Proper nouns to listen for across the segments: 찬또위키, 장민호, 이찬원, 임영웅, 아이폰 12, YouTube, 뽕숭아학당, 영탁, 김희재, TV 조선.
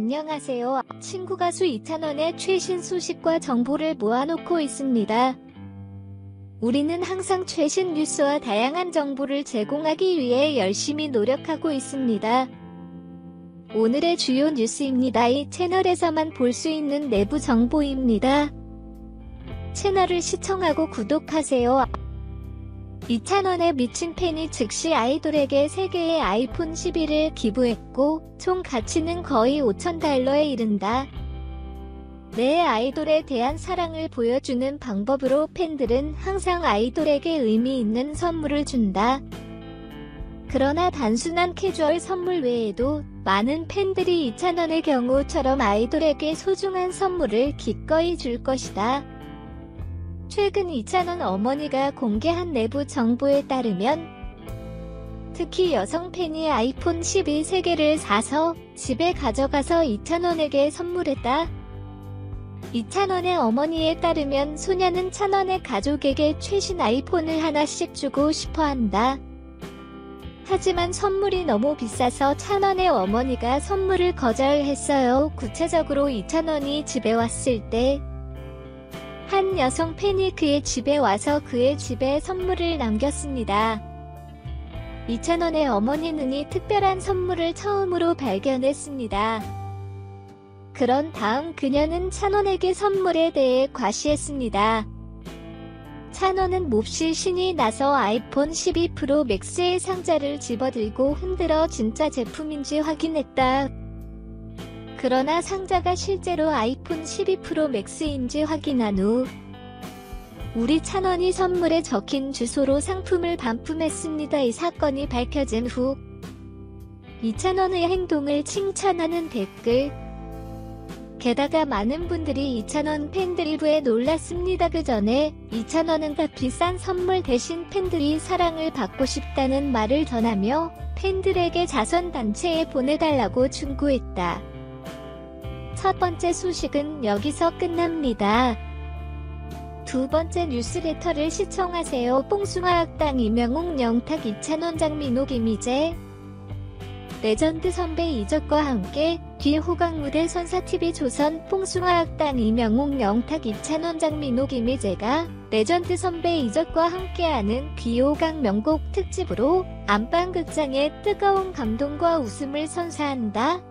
안녕하세요. 친구 가수 이찬원의 최신 소식과 정보를 모아놓고 있습니다. 우리는 항상 최신 뉴스와 다양한 정보를 제공하기 위해 열심히 노력하고 있습니다. 오늘의 주요 뉴스입니다. 이 채널에서만 볼 수 있는 내부 정보입니다. 채널을 시청하고 구독하세요. 이찬원의 미친 팬이 즉시 아이돌에게 3개의 아이폰 11을 기부했고 총 가치는 거의 5,000달러에 이른다. 내 아이돌에 대한 사랑을 보여주는 방법으로 팬들은 항상 아이돌에게 의미 있는 선물을 준다. 그러나 단순한 캐주얼 선물 외에도 많은 팬들이 이찬원의 경우처럼 아이돌에게 소중한 선물을 기꺼이 줄 것이다. 최근 이찬원 어머니가 공개한 내부 정보에 따르면 특히 여성 팬이 아이폰 12 3개를 사서 집에 가져가서 이찬원에게 선물했다. 이찬원의 어머니에 따르면 소녀는 찬원의 가족에게 최신 아이폰을 하나씩 주고 싶어한다. 하지만 선물이 너무 비싸서 찬원의 어머니가 선물을 거절했어요. 구체적으로 이찬원이 집에 왔을 때 한 여성 팬이 그의 집에 와서 그의 집에 선물을 남겼습니다. 이찬원의 어머니는 이 특별한 선물을 처음으로 발견했습니다. 그런 다음 그녀는 찬원에게 선물에 대해 과시했습니다. 찬원은 몹시 신이 나서 아이폰 12 프로 맥스의 상자를 집어들고 흔들어 진짜 제품인지 확인했다. 그러나 상자가 실제로 아이폰 12 프로 맥스인지 확인한 후 우리 찬원이 선물에 적힌 주소로 상품을 반품했습니다. 이 사건이 밝혀진 후 이찬원의 행동을 칭찬하는 댓글, 게다가 많은 분들이 이찬원 팬들일부에 놀랐습니다. 그 전에 이찬원은 더 비싼 선물 대신 팬들이 사랑을 받고 싶다는 말을 전하며 팬들에게 자선단체에 보내달라고 충고했다. 첫 번째 소식은 여기서 끝납니다. 두 번째 뉴스레터를 시청하세요. 뽕숭아학당 임영웅, 영탁, 이찬원, 장민호, 김희재 레전드 선배 이적과 함께 뒤호강 무대 선사 TV 조선. 뽕숭아학당 임영웅, 영탁, 이찬원, 장민호, 김희재가 레전드 선배 이적과 함께하는 귀호강 명곡 특집으로 안방극장에 뜨거운 감동과 웃음을 선사한다.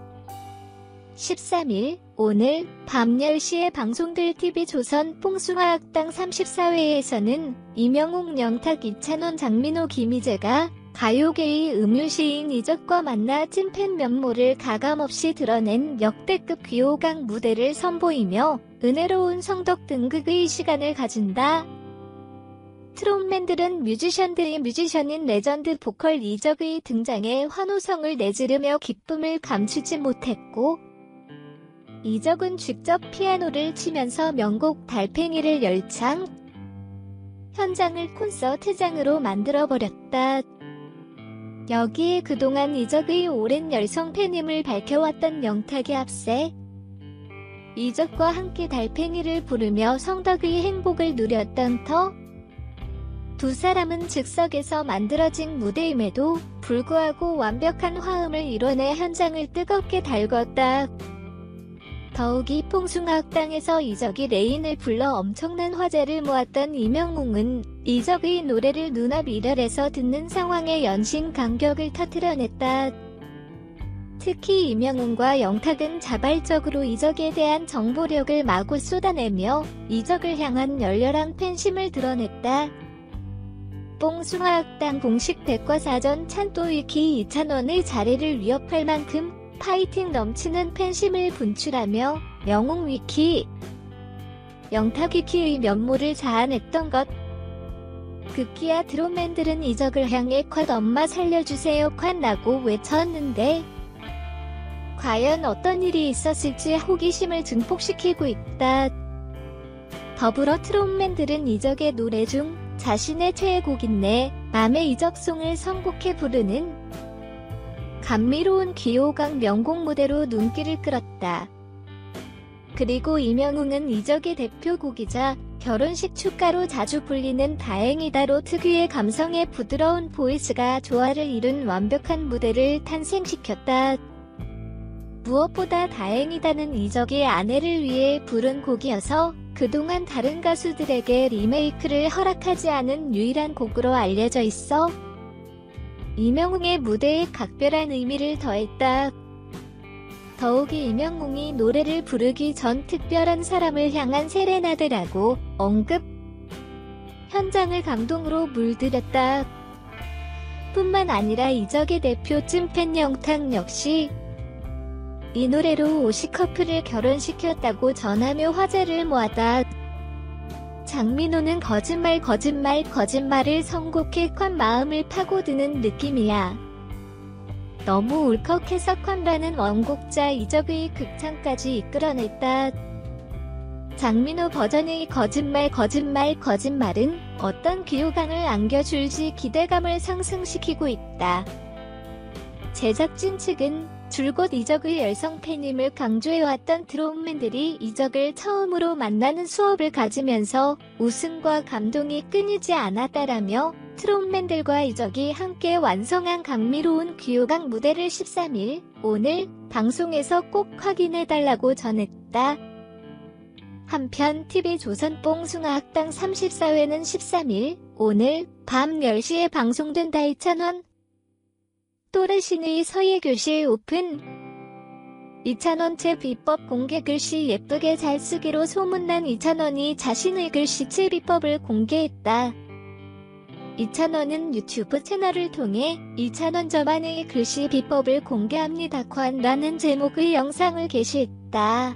13일 오늘 밤 10시에 방송될 TV 조선 뽕숭아학당 34회에서는 임영웅, 영탁, 이찬원, 장민호, 김희재가 가요계의 음유시인 이적과 만나 찐팬 면모를 가감없이 드러낸 역대급 귀호강 무대를 선보이며 은혜로운 성덕 등극의 시간을 가진다. 트롯맨들은 뮤지션들이 뮤지션인 레전드 보컬 이적의 등장에 환호성을 내지르며 기쁨을 감추지 못했고 이적은 직접 피아노를 치면서 명곡 달팽이를 열창, 현장을 콘서트장으로 만들어버렸다. 여기에 그동안 이적의 오랜 열성 팬임을 밝혀왔던 영탁이 앞세 이적과 함께 달팽이를 부르며 성덕의 행복을 누렸던 터 두 사람은 즉석에서 만들어진 무대임에도 불구하고 완벽한 화음을 이뤄내 현장을 뜨겁게 달궜다. 더욱이 뽕숭아학당에서 이적이 레인을 불러 엄청난 화제를 모았던 임영웅은 이적의 노래를 눈앞 일렬에서 듣는 상황에 연신 감격을 터뜨려냈다. 특히 임영웅과 영탁은 자발적으로 이적에 대한 정보력을 마구 쏟아내며 이적을 향한 열렬한 팬심을 드러냈다. 뽕숭아학당 공식 백과사전 찬또위키 이찬원의 자리를 위협할 만큼 파이팅 넘치는 팬심을 분출하며 명웅 위키, 영탁 위키의 면모를 자아냈던 것. 급기야 트롯맨들은 이적을 향해 컷 엄마 살려주세요 컷라고 외쳤는데 과연 어떤 일이 있었을지 호기심을 증폭시키고 있다. 더불어 트롯맨들은 이적의 노래 중 자신의 최애곡인 내 맘의 이적송을 선곡해 부르는 감미로운 귀호강 명곡 무대로 눈길을 끌었다. 그리고 임영웅은 이적의 대표곡이자 결혼식 축가로 자주 불리는 다행이다로 특유의 감성의 부드러운 보이스가 조화를 이룬 완벽한 무대를 탄생시켰다. 무엇보다 다행이다는 이적이 아내를 위해 부른 곡이어서 그동안 다른 가수들에게 리메이크를 허락하지 않은 유일한 곡으로 알려져 있어 임영웅의 무대에 각별한 의미를 더했다. 더욱이 임영웅이 노래를 부르기 전 특별한 사람을 향한 세레나데라고 언급, 현장을 감동으로 물들였다. 뿐만 아니라 이적의 대표 찐팬 영탁 역시 이 노래로 50커플을 결혼시켰다고 전하며 화제를 모았다. 장민호는 거짓말을 선곡해 콱 마음을 파고드는 느낌이야. 너무 울컥해서 콱라는 원곡자 이적의 극찬까지 이끌어냈다. 장민호 버전의 거짓말은 어떤 귀호강을 안겨줄지 기대감을 상승시키고 있다. 제작진 측은 줄곧 이적의 열성팬임을 강조해왔던 트롯맨들이 이적을 처음으로 만나는 수업을 가지면서 웃음과 감동이 끊이지 않았다라며 트롯맨들과 이적이 함께 완성한 감미로운 귀호강 무대를 13일 오늘 방송에서 꼭 확인해달라고 전했다. 한편 TV 조선 뽕숭아학당 34회는 13일 오늘 밤 10시에 방송된다. 이찬원 또래신의 서예교실 오픈. 이찬원 책 비법 공개. 글씨 예쁘게 잘 쓰기로 소문난 이찬원이 자신의 글씨체 비법을 공개했다. 이찬원은 유튜브 채널을 통해 이찬원 저만의 글씨 비법을 공개합니다. 퀀라는 제목의 영상을 게시했다.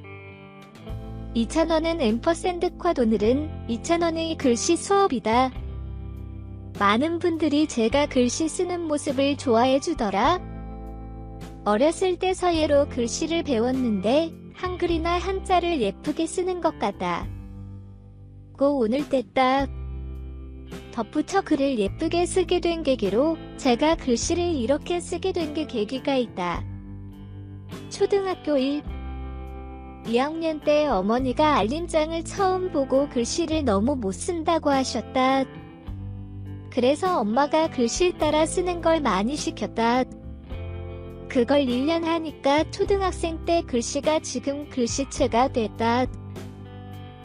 이찬원은 앰퍼샌드과 오늘은 이찬원의 글씨 수업이다. 많은 분들이 제가 글씨 쓰는 모습을 좋아해 주더라. 어렸을 때 서예로 글씨를 배웠는데 한글이나 한자를 예쁘게 쓰는 것 같다. 고 오늘 됐다. 덧붙여 글을 예쁘게 쓰게 된 계기로 제가 글씨를 이렇게 쓰게 된 게 계기가 있다. 초등학교 2학년 때 어머니가 알림장을 처음 보고 글씨를 너무 못 쓴다고 하셨다. 그래서 엄마가 글씨 따라 쓰는 걸 많이 시켰다. 그걸 1년 하니까 초등학생 때 글씨가 지금 글씨체가 됐다.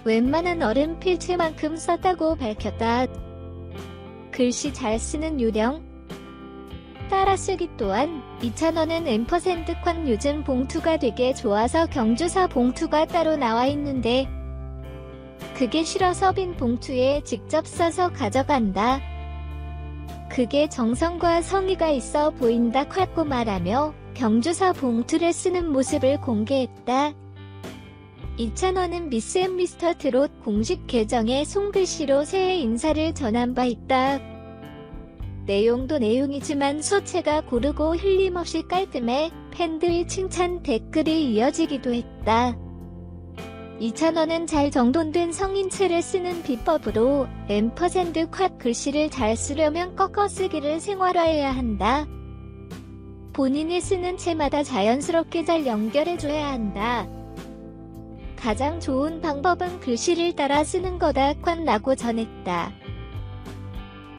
웬만한 어른 필체만큼 썼다고 밝혔다. 글씨 잘 쓰는 요령 따라쓰기 또한 이찬원은 앰퍼샌드쾅 요즘 봉투가 되게 좋아서 경주사 봉투가 따로 나와 있는데 그게 싫어서 빈 봉투에 직접 써서 가져간다. 그게 정성과 성의가 있어 보인다. 콱고 말하며 경주사 봉투를 쓰는 모습을 공개했다. 이찬원은 미스터트롯 공식 계정에 손글씨로 새해 인사를 전한 바 있다. 내용도 내용이지만 소체가 고르고 흘림없이 깔끔해 팬들의 칭찬 댓글이 이어지기도 했다. 이찬원은 잘 정돈된 성인체를 쓰는 비법으로 앰퍼샌드 글씨를 잘 쓰려면 꺾어쓰기를 생활화해야 한다. 본인이 쓰는 체마다 자연스럽게 잘 연결해줘야 한다. 가장 좋은 방법은 글씨를 따라 쓰는 거다. 콱 라고 전했다.